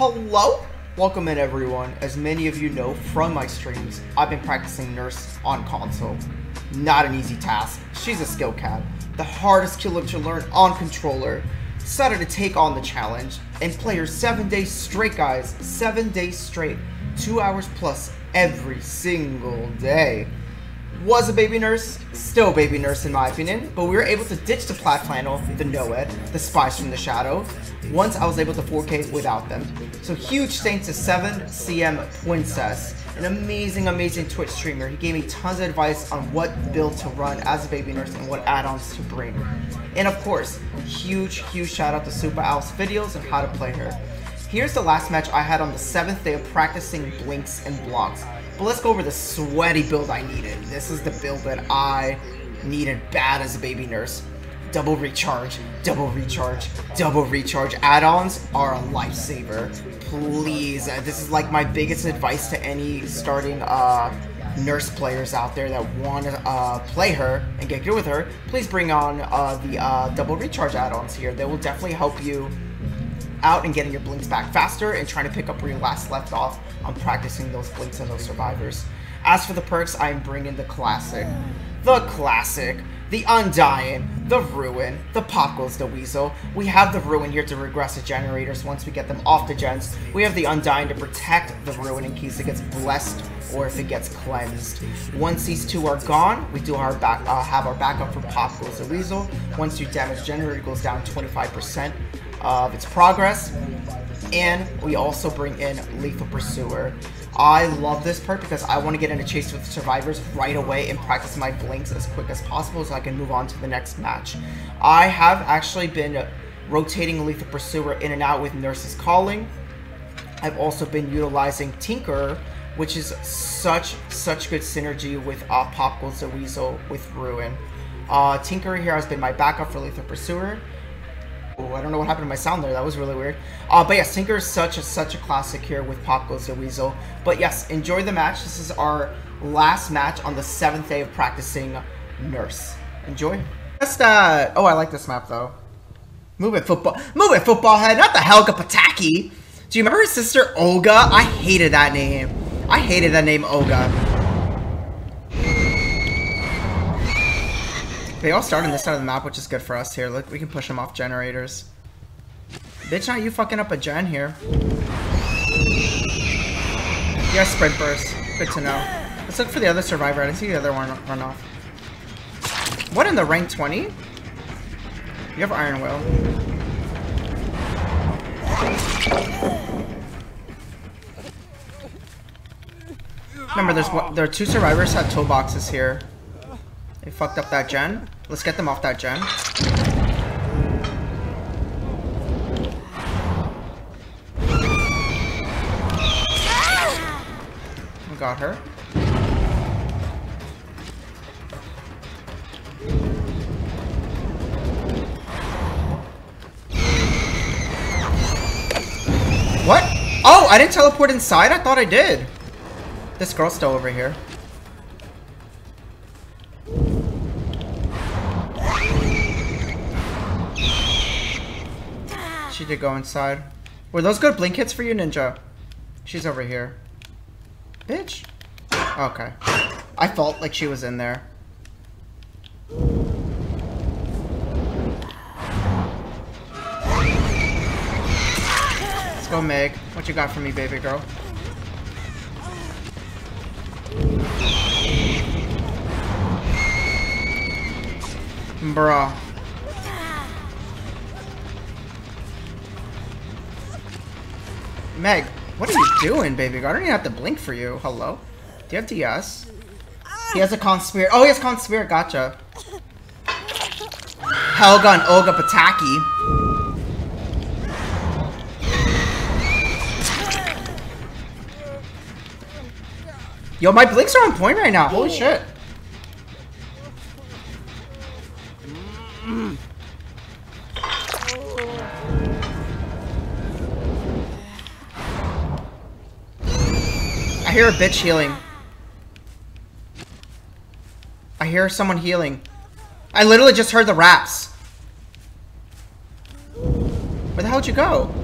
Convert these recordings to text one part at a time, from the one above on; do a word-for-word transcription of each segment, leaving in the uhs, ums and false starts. Hello? Welcome in, everyone. As many of you know from my streams, I've been practicing Nurse on console. Not an easy task. She's a skill cat. The hardest killer to learn on controller. Decided to take on the challenge and play her seven days straight, guys. Seven days straight. Two hours plus every single day. Was a baby nurse, still baby nurse in my opinion, but we were able to ditch the plat flannel, the Noed, the spies from the shadow, once I was able to four K without them. So huge thanks to seven C M Princess, an amazing, amazing Twitch streamer. He gave me tons of advice on what build to run as a baby nurse and what add-ons to bring. And of course, huge, huge shout out to Super Owl's videos on how to play her. Here's the last match I had on the seventh day of practicing blinks and blocks. But let's go over the sweaty build I needed. This is the build that I needed bad as a baby nurse. Double recharge, double recharge, double recharge. Add-ons are a lifesaver. Please, uh, this is like my biggest advice to any starting uh, nurse players out there that want to uh, play her and get good with her. Please bring on uh, the uh, double recharge add-ons here. They will definitely help you out and getting your blinks back faster and trying to pick up where you last left off on practicing those blinks and those survivors. As for the perks, I am bringing the classic, the classic, the Undying, the Ruin, the Pop Goes the Weasel. We have the Ruin here to regress the generators once we get them off the gens. We have the Undying to protect the Ruin in case it gets blessed or if it gets cleansed. Once these two are gone, we do our back, uh, have our backup for Pop Goes the Weasel. Once your damage generator goes down twenty-five percent, of its progress, and we also bring in Lethal Pursuer. I love this perk because I want to get in a chase with survivors right away and practice my blinks as quick as possible so I can move on to the next match. I have actually been rotating Lethal Pursuer in and out with Nurse's Calling. I've also been utilizing Tinker, which is such, such good synergy with uh, Pop Goes the Weasel with Ruin. Uh, Tinker here has been my backup for Lethal Pursuer. Ooh, I don't know what happened to my sound there. That was really weird. Uh, but yes, Tinker is such a, such a classic here with Pop Goes the Weasel. But yes, enjoy the match. This is our last match on the seventh day of practicing Nurse. Enjoy. That's that. Oh, I like this map, though. Move it, football. Move it, football head. Not the Helga Pataki. Do you remember his sister, Olga? I hated that name. I hated that name, Olga. They all start on this side of the map, which is good for us here. Look, we can push them off generators. Bitch, not you fucking up a gen here. Yeah, Sprint Burst. Good to know. Let's look for the other survivor. I didn't see the other one run off. What in the rank twenty? You have Iron Will. Remember, there's one, there are two survivors that had toe boxes here. They fucked up that gen. Let's get them off that gen. We got her. What? Oh, I didn't teleport inside? I thought I did. This girl's still over here. She did go inside. Were those good blink hits for you, Ninja? She's over here. Bitch. Okay. I felt like she was in there. Let's go, Meg. What you got for me, baby girl? Bruh. Meg, what are you doing, baby girl? I don't even have to blink for you. Hello? Do you have D S? He has a con spirit. Oh, he has con spirit. Gotcha. Helga and Olga Pataki. Yo, my blinks are on point right now. Holy shit. I hear a bitch healing. I hear someone healing. I literally just heard the raps. Where the hell did you go?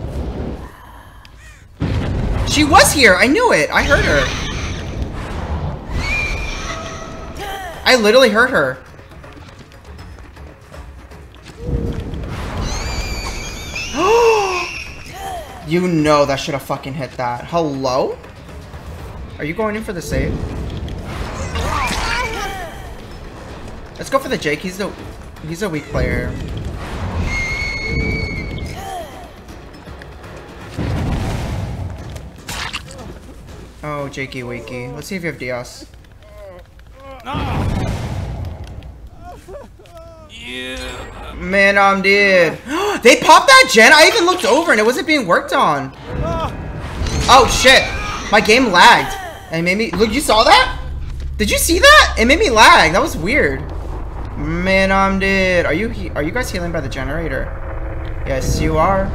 She was here! I knew it! I heard her. I literally heard her. You know that should have fucking hit that. Hello? Are you going in for the save? Let's go for the Jake. He's a he's a weak player. Oh, Jakey Wakey. Let's see if you have Dios. Yeah. Man, I'm dead. They popped that gen. I even looked over and it wasn't being worked on. Oh shit! My game lagged. And it made me look. You saw that? Did you see that? It made me lag. That was weird. Man, I'm dead. Are you he are you guys healing by the generator? Yes, you are.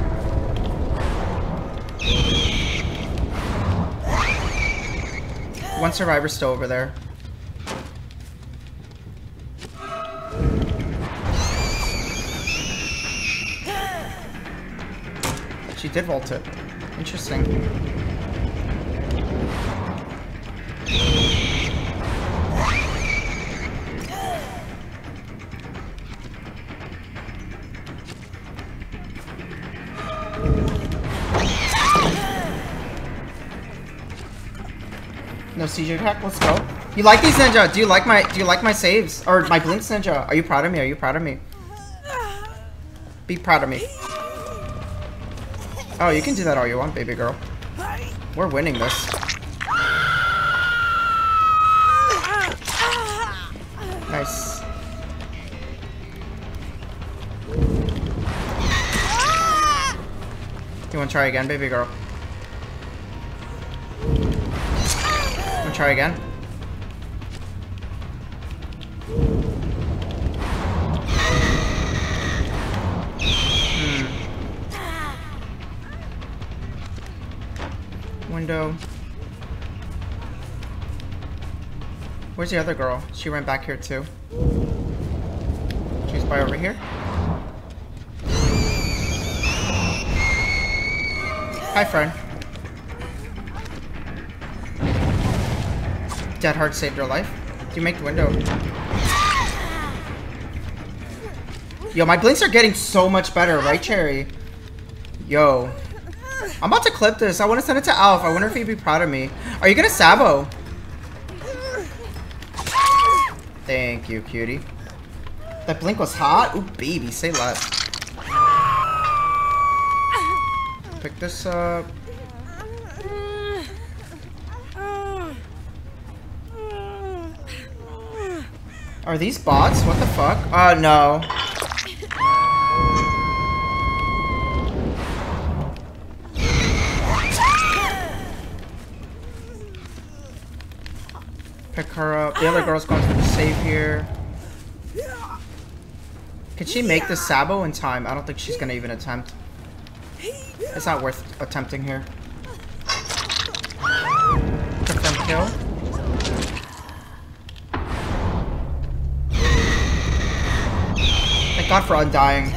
One survivor's still over there. She did vault it. Interesting. No C J hack. Let's go. You like these ninja? Do you like my? Do you like my saves or my blinks ninja? Are you proud of me? Are you proud of me? Be proud of me. Oh, you can do that all you want, baby girl. We're winning this. Nice. You want to try again, baby girl? Try again. Hmm. Window. Where's the other girl? She ran back here too. She's by over here. Hi, friend. Dead Hard saved her life. Do you make the window? Yo, my blinks are getting so much better, right, Cherry? Yo. I'm about to clip this. I want to send it to Alf. I wonder if he'd be proud of me. Are you gonna sabo? Thank you, cutie. That blink was hot? Ooh, baby. Say less. Pick this up. Are these bots? What the fuck? Uh, no. Pick her up. The other girl's going for the save here. Could she make the sabo in time? I don't think she's gonna even attempt. It's not worth attempting here. Took them kill. God for Undying.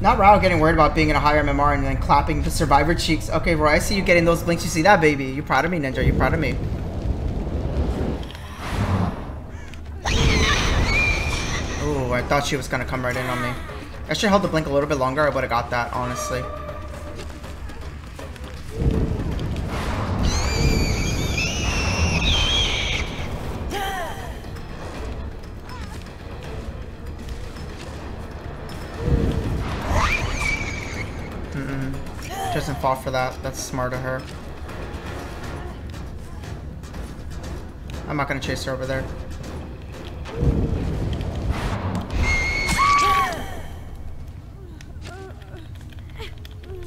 Not Rao getting worried about being in a higher M M R and then clapping the survivor cheeks. Okay, Roy, I see you getting those blinks. You see that, baby? You proud of me, Ninja? You proud of me? Ooh, I thought she was gonna come right in on me. I should have held the blink a little bit longer. I would have got that, honestly. Doesn't fall for that. That's smart of her. I'm not gonna chase her over there.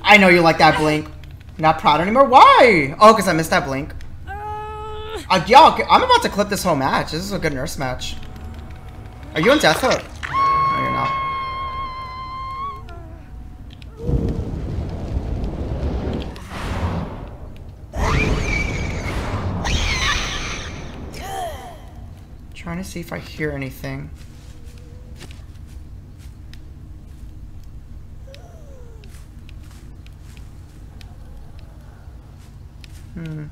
I know you like that blink. Not proud anymore. Why? Oh, because I missed that blink. Uh, y'all, I'm about to clip this whole match. This is a good Nurse match. Are you on Death Hook? No, you're not. Trying to see if I hear anything. Hmm.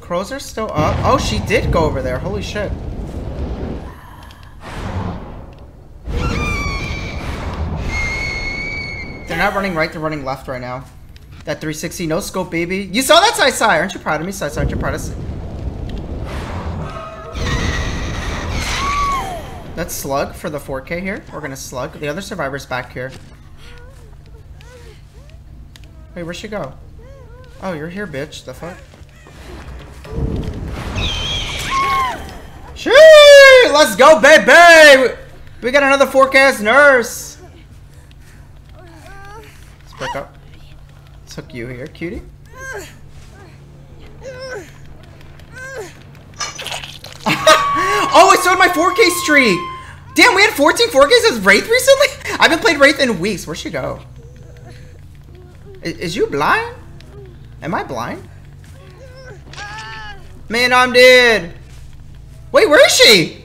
Crows are still up. Oh, she did go over there. Holy shit. They're not running right. They're running left right now. That three sixty no scope, baby. You saw that, Sai Sai. Aren't you proud of me, Sai Sai? Aren't you proud of us? Let's slug for the four K here. We're gonna slug. The other survivor's back here. Wait, where'd she go? Oh, you're here, bitch. The fuck? Sheesh! Let's go, baby! We got another four K nurse! Let's break up. Let's hook you here, cutie. Oh, I started my four K streak! Damn, we had fourteen four Ks as Wraith recently? I haven't played Wraith in weeks. Where'd she go? Is, is you blind? Am I blind? Man, I'm dead! Wait, where is she?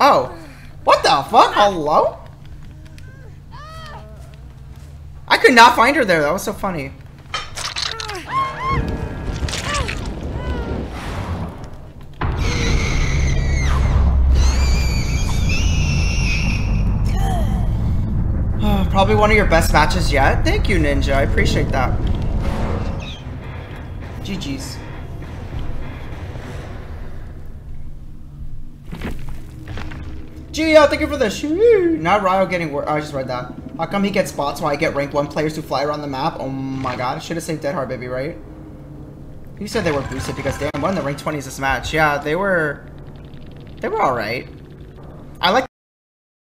Oh. What the fuck? Hello? I could not find her there. That was so funny. Oh, probably one of your best matches yet. Thank you, Ninja. I appreciate that. G G's. Gio, thank you for the shoot. Not Ryo getting worse. Oh, I just read that. How come he gets spots while I get rank one players who fly around the map? Oh my god. I should have saved Dead Hard, baby, right? You said they were boosted because damn, one of the rank twenties this match. Yeah, they were... They were alright. I like...